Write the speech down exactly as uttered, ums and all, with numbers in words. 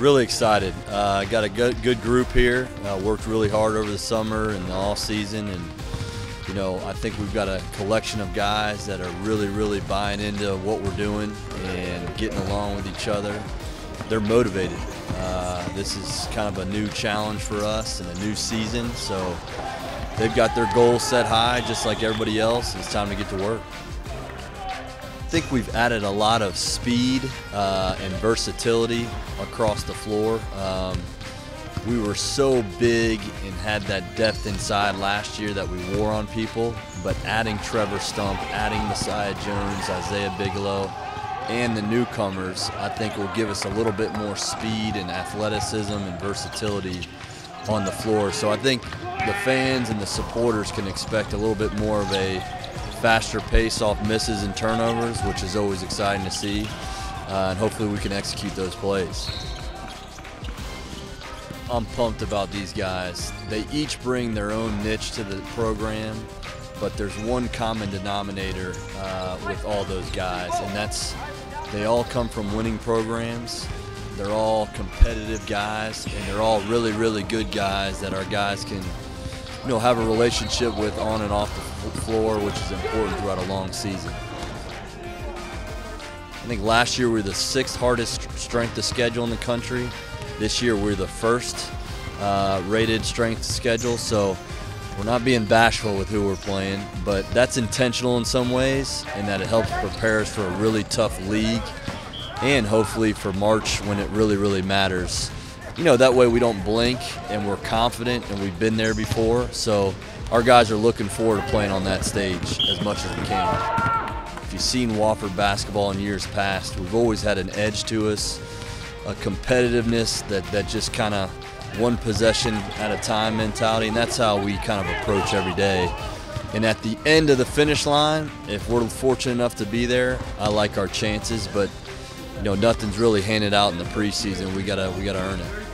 Really excited. Uh, got a good, good group here. Uh, worked really hard over the summer and the off season, and you know, I think we've got a collection of guys that are really, really buying into what we're doing and getting along with each other. They're motivated. Uh, this is kind of a new challenge for us and a new season, so they've got their goals set high, just like everybody else. It's time to get to work. I think we've added a lot of speed uh, and versatility across the floor. Um, we were so big and had that depth inside last year that we wore on people, but adding Trevor Stump, adding Messiah Jones, Isaiah Bigelow, and the newcomers, I think will give us a little bit more speed and athleticism and versatility on the floor. So I think the fans and the supporters can expect a little bit more of a faster pace off misses and turnovers, which is always exciting to see, uh, and hopefully we can execute those plays. I'm pumped about these guys. They each bring their own niche to the program, but there's one common denominator uh, with all those guys, and that's they all come from winning programs. They're all competitive guys, and they're all really, really good guys that our guys can you know, have a relationship with on and off the floor, which is important throughout a long season. I think last year we were the sixth hardest strength of schedule in the country. This year we're the first uh, rated strength schedule, so we're not being bashful with who we're playing, but that's intentional in some ways, and that it helps prepare us for a really tough league, and hopefully for March when it really, really matters. You know, that way we don't blink and we're confident and we've been there before. So our guys are looking forward to playing on that stage as much as we can. If you've seen Wofford basketball in years past, we've always had an edge to us, a competitiveness that, that just kind of one possession at a time mentality. And that's how we kind of approach every day. And at the end of the finish line, if we're fortunate enough to be there, I like our chances, but you know, nothing's really handed out in the preseason. We gotta, we gotta earn it.